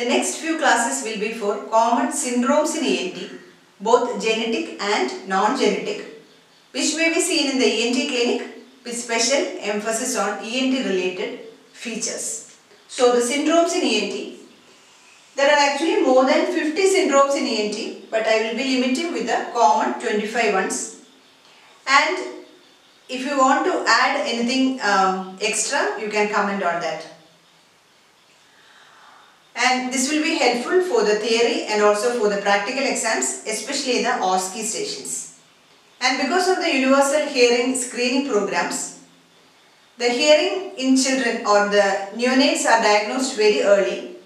The next few classes will be for common syndromes in ENT, both genetic and non-genetic, which may be seen in the ENT clinic with special emphasis on ENT related features. So the syndromes in ENT, there are actually more than 50 syndromes in ENT, but I will be limiting with the common 25 ones. And if you want to add anything extra, you can comment on that. And this will be helpful for the theory and also for the practical exams, especially the OSCE stations. And because of the universal hearing screening programs, the hearing in children or the neonates are diagnosed very early.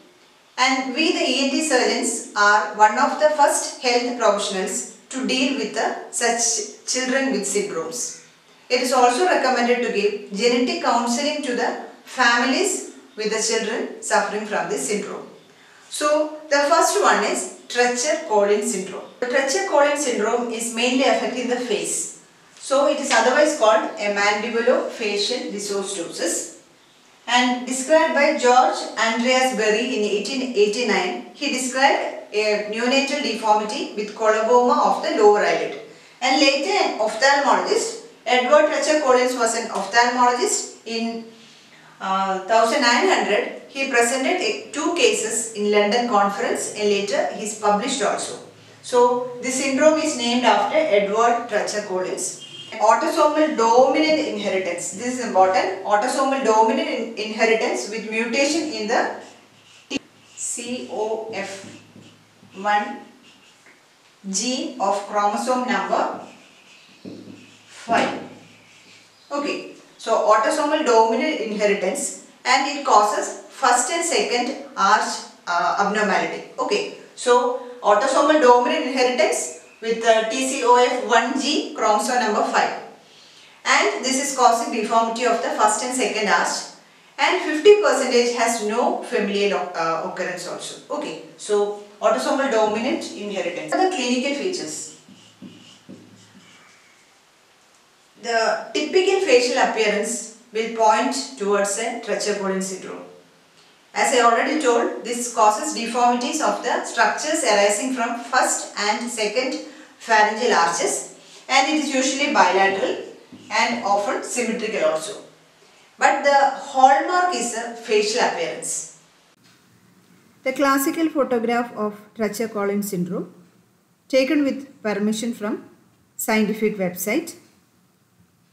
And we the ENT surgeons are one of the first health professionals to deal with such children with syndromes. It is also recommended to give genetic counseling to the families with the children suffering from this syndrome. So the first one is Treacher Collins syndrome. The Treacher Collins syndrome is mainly affecting the face. So it is otherwise called a mandibulofacial dysostosis and described by George Andreas Berry in 1889. He described a neonatal deformity with coloboma of the lower eyelid. And later an ophthalmologist, Edward Treacher Collins was an ophthalmologist in 1900, he presented two cases in London conference and later he is published also. So, this syndrome is named after Edward Treacher Collins. Autosomal dominant inheritance. This is important. Autosomal dominant inheritance with mutation in the TCOF1 gene of chromosome number 5. Okay. So, autosomal dominant inheritance, and it causes first and second arch abnormality. Okay, so autosomal dominant inheritance with TCOF1 gene chromosome number 5, and this is causing deformity of the first and second arch, and 50% has no familial occurrence also. Okay, so autosomal dominant inheritance. What are the clinical features? The typical facial appearance will point towards a Treacher Collins syndrome. As I already told, this causes deformities of the structures arising from first and second pharyngeal arches, and it is usually bilateral and often symmetrical also. But the hallmark is a facial appearance. The classical photograph of Treacher Collins syndrome, taken with permission from scientific website.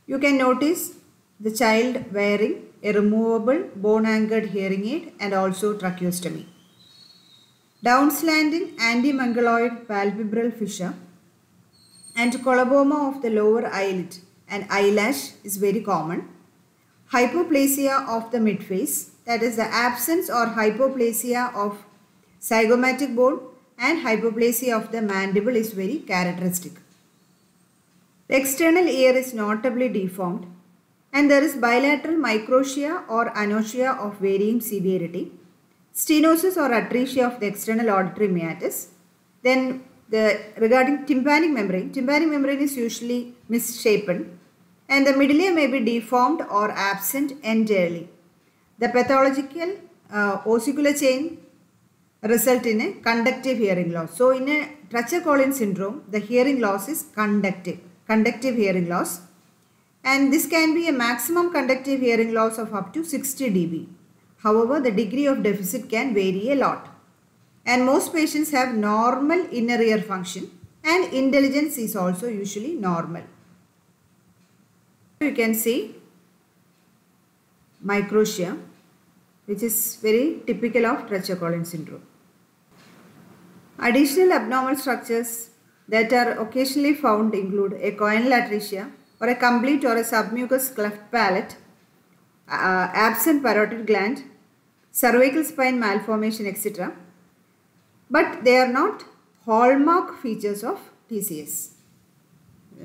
You can notice the child wearing a removable bone-anchored hearing aid and also tracheostomy. Downslanting antimongoloid palpebral fissure and coloboma of the lower eyelid and eyelash is very common. Hypoplasia of the midface, that is the absence or hypoplasia of zygomatic bone, and hypoplasia of the mandible is very characteristic. The external ear is notably deformed and there is bilateral microtia or anotia of varying severity, stenosis or atresia of the external auditory meatus. Then regarding tympanic membrane is usually misshapen and the middle ear may be deformed or absent entirely. The pathological ossicular chain result in a conductive hearing loss. So in a Treacher Collins syndrome, the hearing loss is conductive hearing loss, and this can be a maximum conductive hearing loss of up to 60 dB. However, the degree of deficit can vary a lot, and most patients have normal inner ear function and intelligence is also usually normal. You can see microtia, which is very typical of Treacher Collins syndrome. Additional abnormal structures that are occasionally found include a choanal atresia or a complete or a submucous cleft palate, absent parotid gland, cervical spine malformation, etc. But they are not hallmark features of TCS.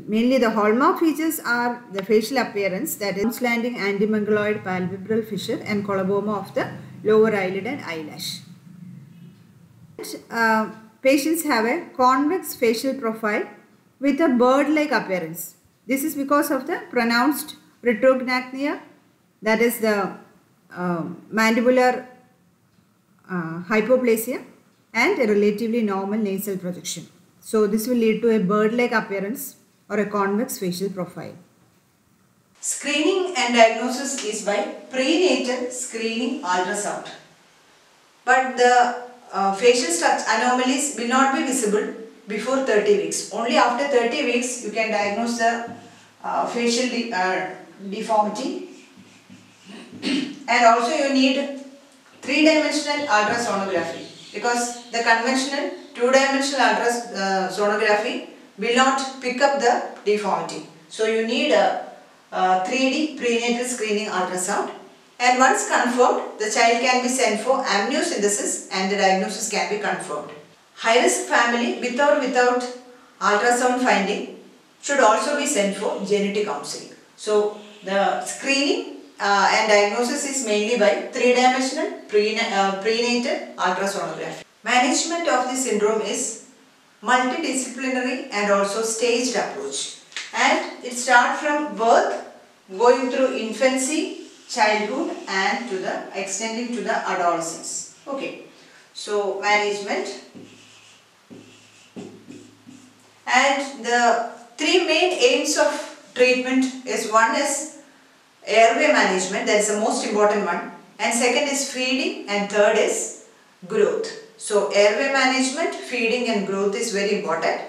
Mainly the hallmark features are the facial appearance, that is slanting antimongoloid palpebral fissure and coloboma of the lower eyelid and eyelash. Patients have a convex facial profile with a bird-like appearance. This is because of the pronounced retrognathia, that is the mandibular hypoplasia and a relatively normal nasal projection. So this will lead to a bird-like appearance or a convex facial profile. Screening and diagnosis is by prenatal screening ultrasound. But the facial structure anomalies will not be visible before 30 weeks. Only after 30 weeks you can diagnose the facial deformity. And also you need three-dimensional ultrasonography, because the conventional two-dimensional ultrasonography will not pick up the deformity. So you need a 3D prenatal screening ultrasound, and once confirmed, the child can be sent for amniocentesis and the diagnosis can be confirmed. High risk family with or without ultrasound finding should also be sent for genetic counseling. So the screening and diagnosis is mainly by three-dimensional prenatal ultrasonography. Management of this syndrome is multidisciplinary and also staged approach, and it starts from birth, going through infancy, childhood, and to the extending to the adolescence. Okay, so management, and the three main aims of treatment is, one is airway management, that is the most important one, and second is feeding, and third is growth. So airway management, feeding and growth is very important.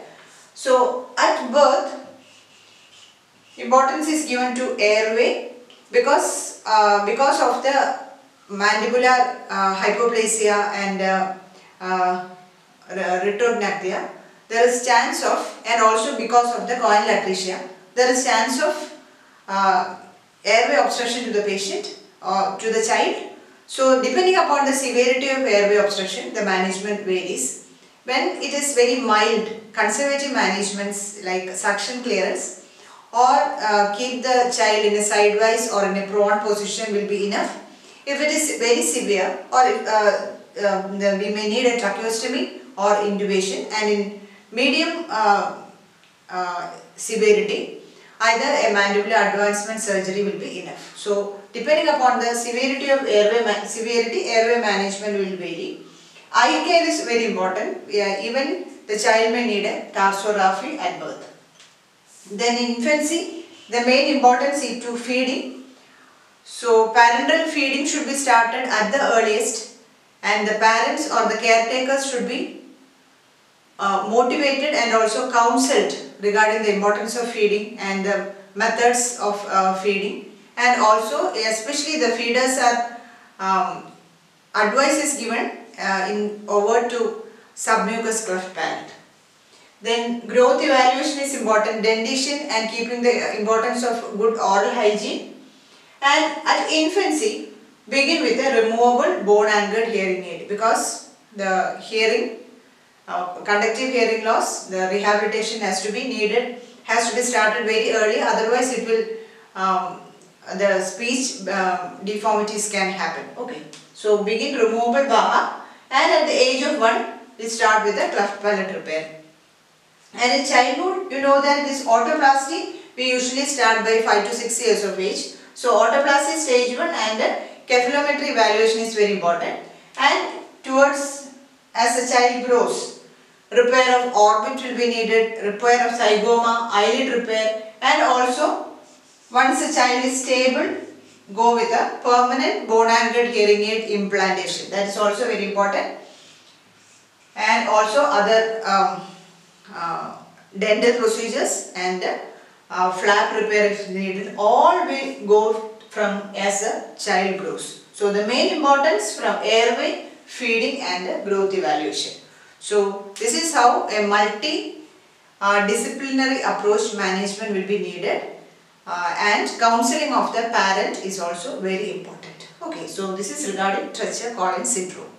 So at birth, importance is given to airway because of the mandibular hypoplasia and retrognathia, there is chance of, and also because of the choanal atresia, there is chance of airway obstruction to the patient or to the child. So depending upon the severity of airway obstruction, the management varies. When it is very mild, conservative managements like suction clearance or keep the child in a sidewise or in a prone position will be enough. If it is very severe, or if, we may need a tracheostomy or intubation, and in medium severity, either a mandibular advancement surgery will be enough. So depending upon the severity of airway management will vary. Eye care is very important. Even the child may need a tarsography at birth. Then in infancy, the main importance is to feeding. So parenteral feeding should be started at the earliest, and the parents or the caretakers should be motivated and also counseled regarding the importance of feeding and the methods of feeding, and also especially the feeders are advice is given over to submucous cleft palate. Then growth evaluation is important, dentition and keeping the importance of good oral hygiene, and at infancy begin with a removable bone anchored hearing aid, because the hearing, conductive hearing loss, the rehabilitation has to be started very early, otherwise it will, the speech deformities can happen. Okay, so begin removable BAHA, and at the age of 1 we start with the cleft palate repair. And in childhood, you know that this otoplasty, we usually start by 5 to 6 years of age. So otoplasty stage 1 and the cephalometry evaluation is very important. And towards, as the child grows, repair of orbit will be needed, repair of zygoma, eyelid repair, and also once the child is stable, go with a permanent bone anchored hearing aid implantation. That is also very important. And also other dental procedures and flap repair if needed, all will go from as a child grows. So the main importance from airway, feeding and growth evaluation. So this is how a multi-disciplinary approach management will be needed, and counseling of the parent is also very important. Okay, so this is regarding Treacher Collins syndrome.